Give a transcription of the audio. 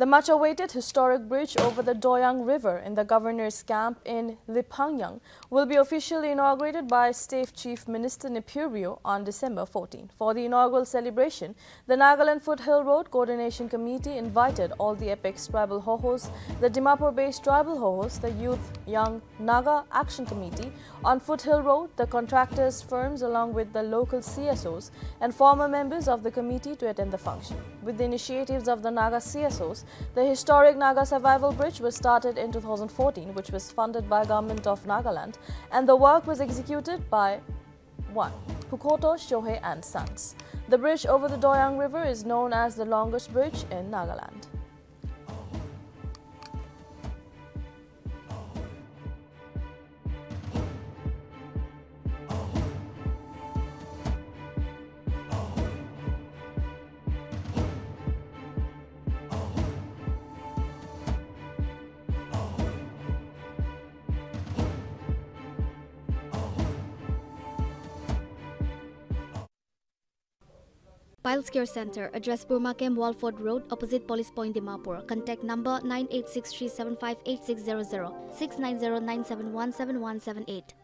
The much-awaited historic bridge over the Doyang River in the governor's camp in Liphanyan will be officially inaugurated by Staff Chief Minister Neiphiu Rio on December 14. For the inaugural celebration, the Nagaland Foothill Road Coordination Committee invited all the Apex Tribal Hohos, the Dimapur-based Tribal Hohos, the Youth Young Naga Action Committee on Foothill Road, the contractors' firms along with the local CSOs and former members of the committee to attend the function. With the initiatives of the Naga CSOs, the historic Naga Survival Bridge was started in 2014, which was funded by Government of Nagaland, and the work was executed by 1. Pukoto, Shohei and Sons. The bridge over the Doyang River is known as the longest bridge in Nagaland. Piles Care Center, address Burma Kem Walford Road, opposite Police Point, Dimapur. Contact number 9863758600, 6909717178.